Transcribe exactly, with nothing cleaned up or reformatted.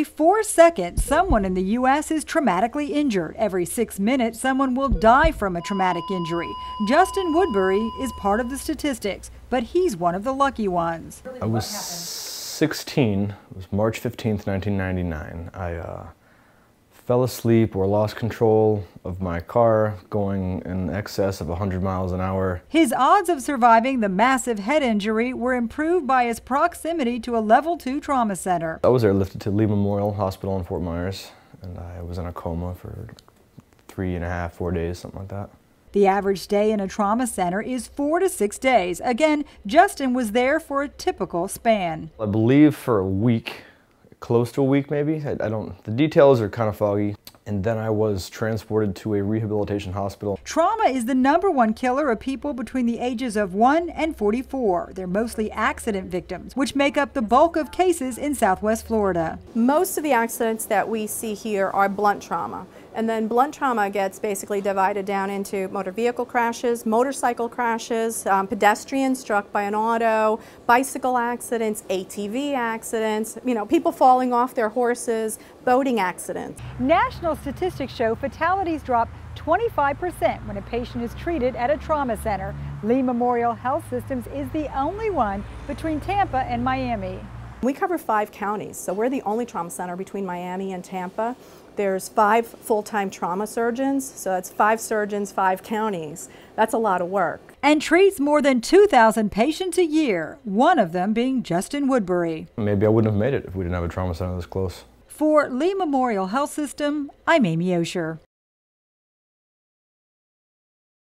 every four seconds, someone in the U S is traumatically injured. Every six minutes, someone will die from a traumatic injury. Justin Woodbury is part of the statistics, but he's one of the lucky ones. I was sixteen. It was March fifteenth, nineteen ninety-nine. I uh, fell asleep or lost control of my car going in excess of one hundred miles an hour. His odds of surviving the massive head injury were improved by his proximity to a level two trauma center. I was airlifted to Lee Memorial Hospital in Fort Myers, and I was in a coma for three and a half, four days, something like that. The average stay in a trauma center is four to six days. Again, Justin was there for a typical span. I believe for a week. Close to a week maybe, I, I don't, the details are kind of foggy. And then I was transported to a rehabilitation hospital. Trauma is the number one killer of people between the ages of one and forty-four. They're mostly accident victims, which make up the bulk of cases in Southwest Florida. Most of the accidents that we see here are blunt trauma. And then blunt trauma gets basically divided down into motor vehicle crashes, motorcycle crashes, um, pedestrians struck by an auto, bicycle accidents, A T V accidents, you know, people falling off their horses, boating accidents. National statistics show fatalities drop twenty-five percent when a patient is treated at a trauma center. Lee Memorial Health Systems is the only one between Tampa and Miami. We cover five counties, so we're the only trauma center between Miami and Tampa. There's five full-time trauma surgeons, so that's five surgeons, five counties. That's a lot of work. And treats more than two thousand patients a year, one of them being Justin Woodbury. Maybe I wouldn't have made it if we didn't have a trauma center this close. For Lee Memorial Health System, I'm Amy Osher.